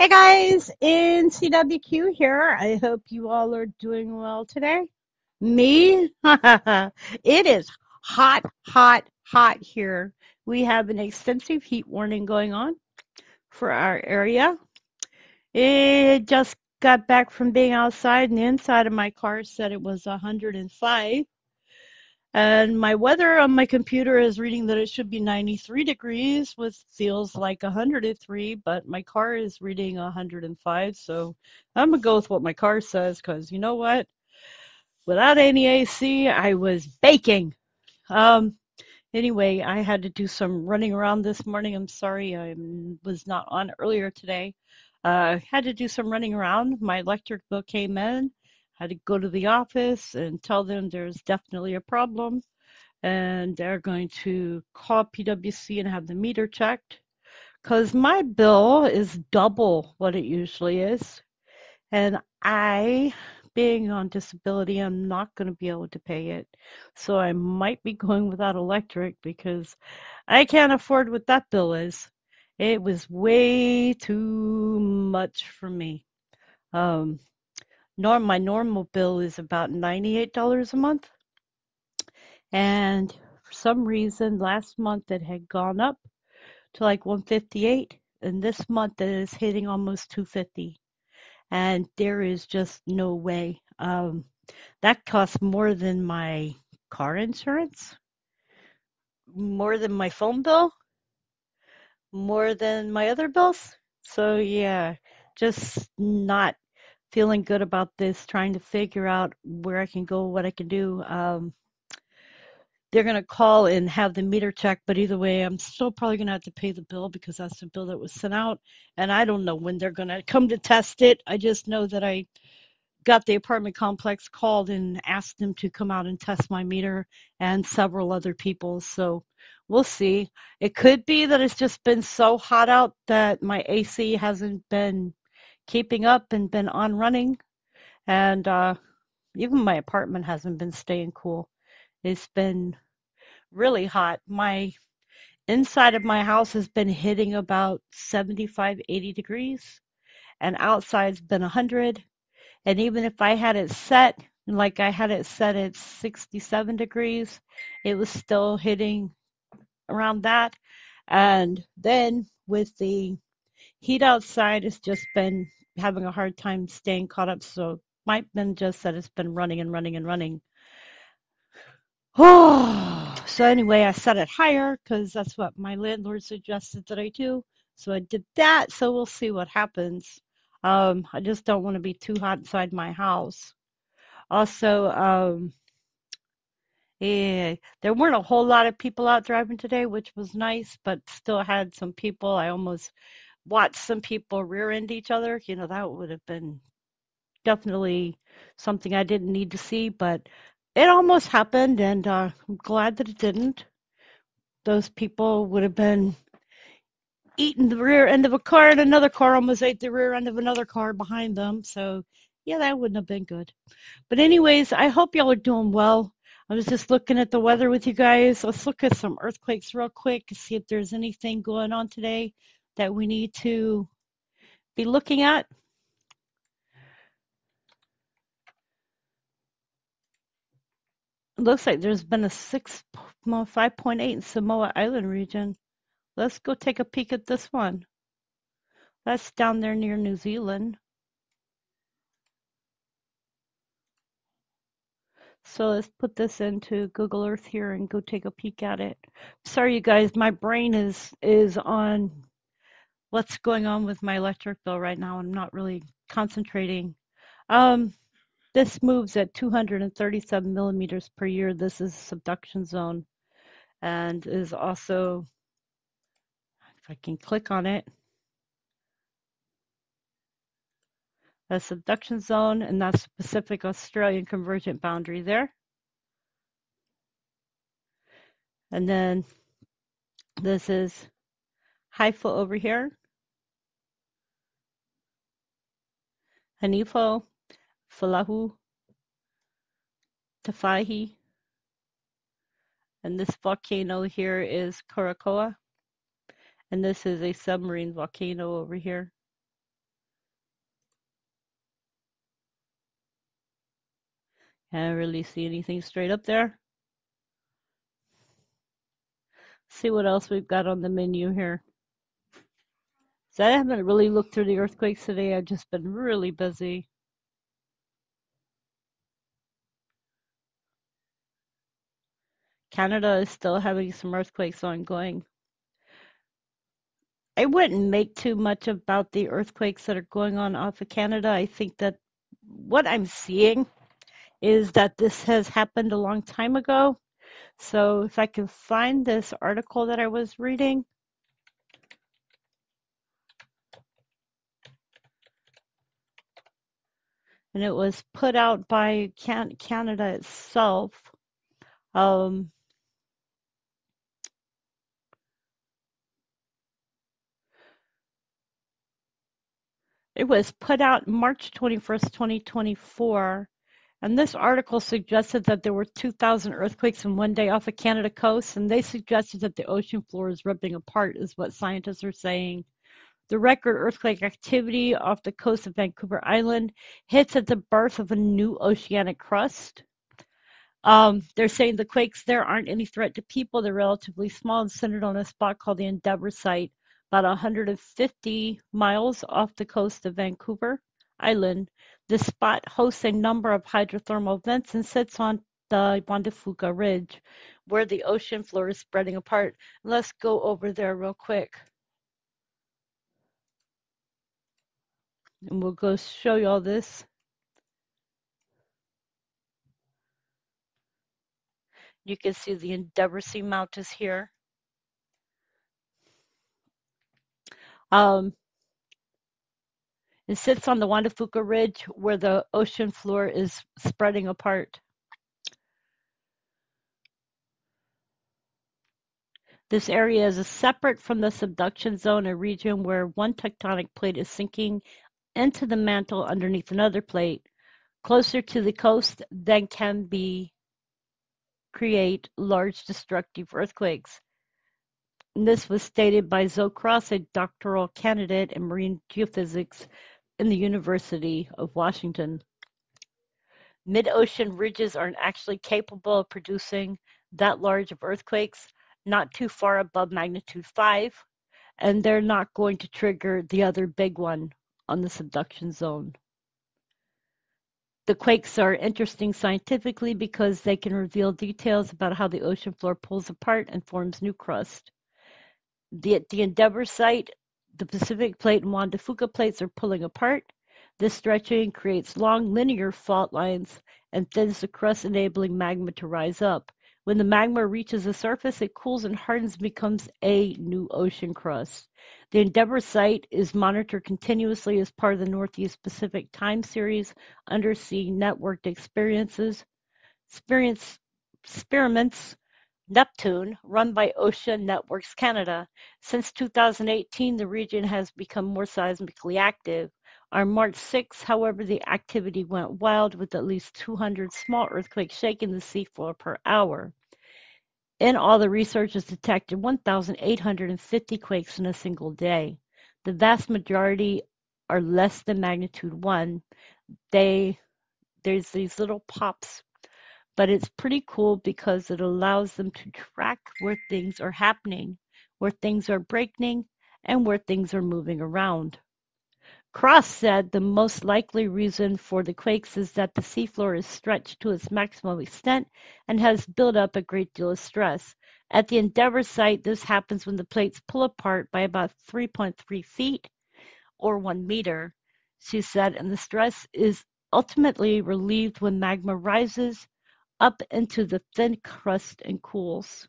Hey guys, NCWQ here. I hope you all are doing well today. Me? It is hot, hot, hot here. We have an extensive heat warning going on for our area. It just got back from being outside, and the inside of my car said it was 105. And my weather on my computer is reading that it should be 93 degrees, which feels like 103, but my car is reading 105, so I'm going to go with what my car says, because you know what? Without any AC, I was baking. Anyway, I had to do some running around this morning. I'm sorry I was not on earlier today. I had to do some running around. My electric bill came in. Had to go to the office and tell them there's definitely a problem, and they're going to call PWC and have the meter checked, because my bill is double what it usually is, and I, being on disability, I'm not going to be able to pay it, so I might be going without electric because I can't afford what that bill is. It was way too much for me. My normal bill is about $98 a month, and for some reason last month it had gone up to like $158, and this month it is hitting almost $250, and there is just no way. That costs more than my car insurance, more than my phone bill, more than my other bills. So yeah, just not feeling good about this, trying to figure out where I can go, what I can do. They're going to call and have the meter check, but either way, I'm still probably going to have to pay the bill because that's the bill that was sent out, and I don't know when they're going to come to test it. I just know that I got the apartment complex called and asked them to come out and test my meter and several other people, so we'll see. It could be that it's just been so hot out that my AC hasn't been keeping up and been on running, and even my apartment hasn't been staying cool. It's been really hot. My inside of my house has been hitting about 75-80 degrees, and outside's been 100, and even if I had it set, like I had it set at 67 degrees, it was still hitting around that. And then with the heat outside, has just been having a hard time staying caught up, so might have been just that it's been running and running and running. Oh, so anyway, I set it higher because that's what my landlord suggested that I do, so I did that, so we'll see what happens. I just don't want to be too hot inside my house. Also, yeah, there weren't a whole lot of people out driving today, which was nice, but still had some people. I almost watch some people rear end each other. You know, that would have been definitely something I didn't need to see, but it almost happened, and I'm glad that it didn't. Those people would have been eating the rear end of a car, and another car almost ate the rear end of another car behind them, so yeah, that wouldn't have been good. But anyways, I hope y'all are doing well. I was just looking at the weather with you guys. Let's look at some earthquakes real quick to see if there's anything going on today that we need to be looking at. It looks like there's been a 5.8 in Samoa Island region. Let's go take a peek at this one. That's down there near New Zealand. So let's put this into Google Earth here and go take a peek at it. Sorry, you guys, my brain is on what's going on with my electric bill right now. I'm not really concentrating. This moves at 237 millimeters per year. This is subduction zone, and is also, if I can click on it, a subduction zone, and that's the Pacific Australian convergent boundary there. And then this is Haifa over here, Hanifo, Falahu, Tafahi, and this volcano here is Korakoa, and this is a submarine volcano over here. Can't really see anything straight up there. See what else we've got on the menu here. So I haven't really looked through the earthquakes today. I've just been really busy. Canada is still having some earthquakes ongoing. I wouldn't make too much about the earthquakes that are going on off of Canada. I think that what I'm seeing is that this has happened a long time ago. So if I can find this article that I was reading. And it was put out by Canada itself. It was put out March 21st, 2024, and this article suggested that there were 2,000 earthquakes in one day off of Canada coast, and they suggested that the ocean floor is ripping apart, is what scientists are saying. The record earthquake activity off the coast of Vancouver Island hits at the birth of a new oceanic crust. They're saying the quakes there aren't any threat to people. They're relatively small and centered on a spot called the Endeavor Site, about 150 miles off the coast of Vancouver Island. This spot hosts a number of hydrothermal vents and sits on the Juan de Fuca Ridge, where the ocean floor is spreading apart. Let's go over there real quick. And we'll go show you all this. You can see the Endeavor Seamount is here. It sits on the Juan de Fuca Ridge where the ocean floor is spreading apart. This area is separate from the subduction zone, a region where one tectonic plate is sinking into the mantle underneath another plate, closer to the coast than can be create large destructive earthquakes. This was stated by Zoe Cross, a doctoral candidate in marine geophysics in the University of Washington. Mid-ocean ridges aren't actually capable of producing that large of earthquakes, not too far above magnitude 5, and they're not going to trigger the other big one on the subduction zone. The quakes are interesting scientifically because they can reveal details about how the ocean floor pulls apart and forms new crust. The Endeavor Site, the Pacific Plate, and Juan de Fuca plates are pulling apart. This stretching creates long linear fault lines and thins the crust, enabling magma to rise up. When the magma reaches the surface, it cools and hardens and becomes a new ocean crust. The Endeavor Site is monitored continuously as part of the Northeast Pacific Time Series undersea networked experiments. Neptune, run by Ocean Networks Canada. Since 2018, the region has become more seismically active. On March 6, however, the activity went wild with at least 200 small earthquakes shaking the seafloor per hour. In all, the researchers detected 1,850 quakes in a single day. The vast majority are less than magnitude 1. There's these little pops. But it's pretty cool because it allows them to track where things are happening, where things are breaking, and where things are moving around. Cross said the most likely reason for the quakes is that the seafloor is stretched to its maximum extent and has built up a great deal of stress. At the Endeavor Site, this happens when the plates pull apart by about 3.3 feet or 1 meter, she said, and the stress is ultimately relieved when magma rises up into the thin crust and cools.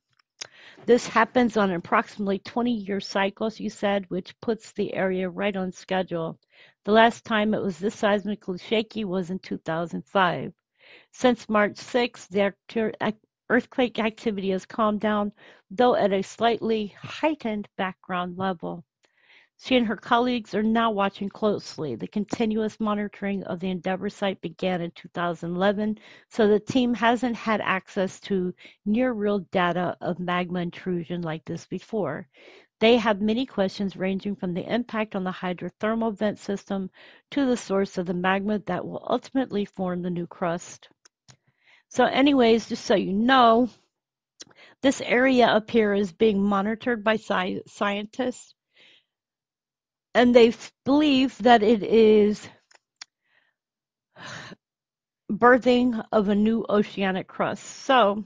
This happens on an approximately 20-year cycle, you said, which puts the area right on schedule. The last time it was this seismically shaky was in 2005. Since March 6, the earthquake activity has calmed down, though at a slightly heightened background level. She and her colleagues are now watching closely. The continuous monitoring of the Endeavor Site began in 2011, so the team hasn't had access to near-real data of magma intrusion like this before. They have many questions ranging from the impact on the hydrothermal vent system to the source of the magma that will ultimately form the new crust. So anyways, just so you know, this area up here is being monitored by scientists, and they believe that it is birthing of a new oceanic crust. So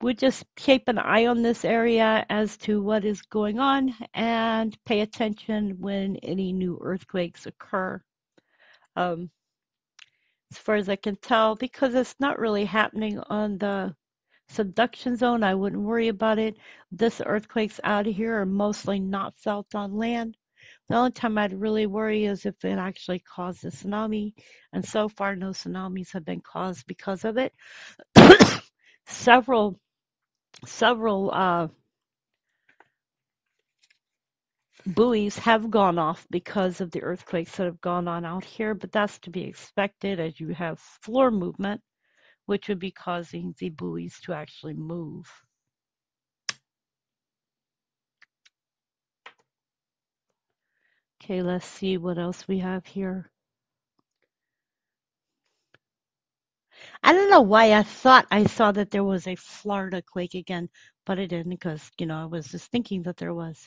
we'll just keep an eye on this area as to what is going on and pay attention when any new earthquakes occur. As far as I can tell, because it's not really happening on the subduction zone, I wouldn't worry about it. This earthquakes out of here are mostly not felt on land. The only time I'd really worry is if it actually caused a tsunami, and so far no tsunamis have been caused because of it. Several buoys have gone off because of the earthquakes that have gone on out here, but that's to be expected as you have floor movement, which would be causing the buoys to actually move. Okay, let's see what else we have here. I don't know why I thought I saw that there was a Florida quake again, but I didn't, because, you know, I was just thinking that there was.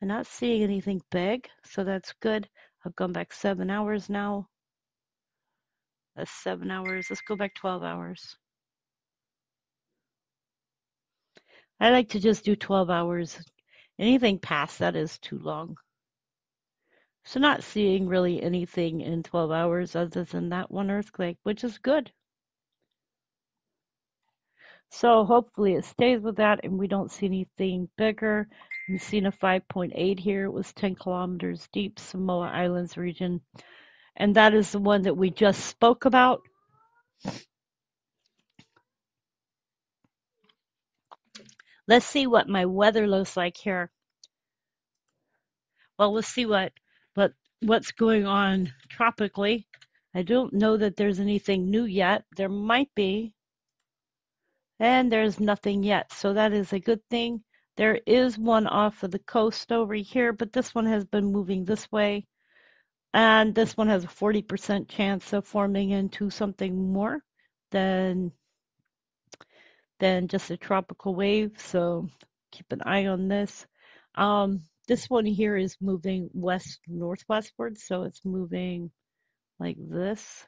I'm not seeing anything big, so that's good. I've gone back 7 hours now. That's 7 hours. Let's go back 12 hours. I like to just do 12 hours. Anything past that is too long. So not seeing really anything in 12 hours other than that one earthquake, which is good. So hopefully it stays with that and we don't see anything bigger. We've seen a 5.8 here. It was 10 kilometers deep, Samoa Islands region. And that is the one that we just spoke about. Let's see what my weather looks like here. Well, let's see what's going on tropically. I don't know that there's anything new yet. There might be. And there's nothing yet. So that is a good thing. There is one off of the coast over here, but this one has been moving this way. And this one has a 40% chance of forming into something more than just a tropical wave. So keep an eye on this. This one here is moving west-northwestward, so it's moving like this.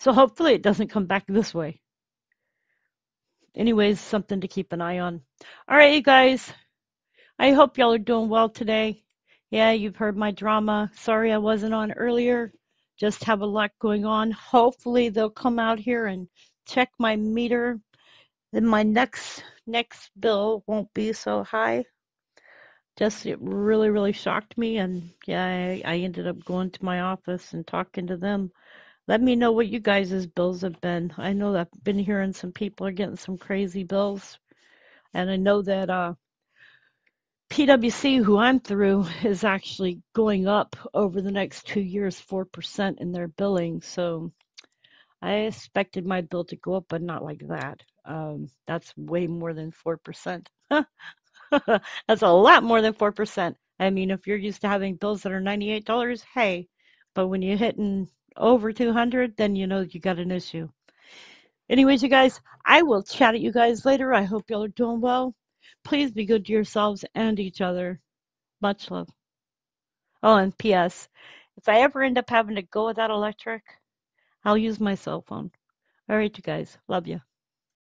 So hopefully it doesn't come back this way. Anyways, something to keep an eye on. All right, you guys. I hope y'all are doing well today. Yeah, you've heard my drama. Sorry I wasn't on earlier. Just have a lot going on. Hopefully they'll come out here and check my meter. Then my next bill won't be so high. Just it really, really shocked me, and yeah, I ended up going to my office and talking to them. Let me know what you guys' bills have been. I know that I've been hearing some people are getting some crazy bills, and I know that PWC, who I'm through, is actually going up over the next 2 years 4% in their billing, so I expected my bill to go up, but not like that. That's way more than 4%. That's a lot more than 4%. I mean, if you're used to having bills that are $98, hey, but when you're hitting over 200, then you know you got an issue. Anyways, you guys, I will chat at you guys later. I hope y'all are doing well. Please be good to yourselves and each other. Much love. Oh, and P.S. if I ever end up having to go without electric, I'll use my cell phone. All right, you guys. Love you.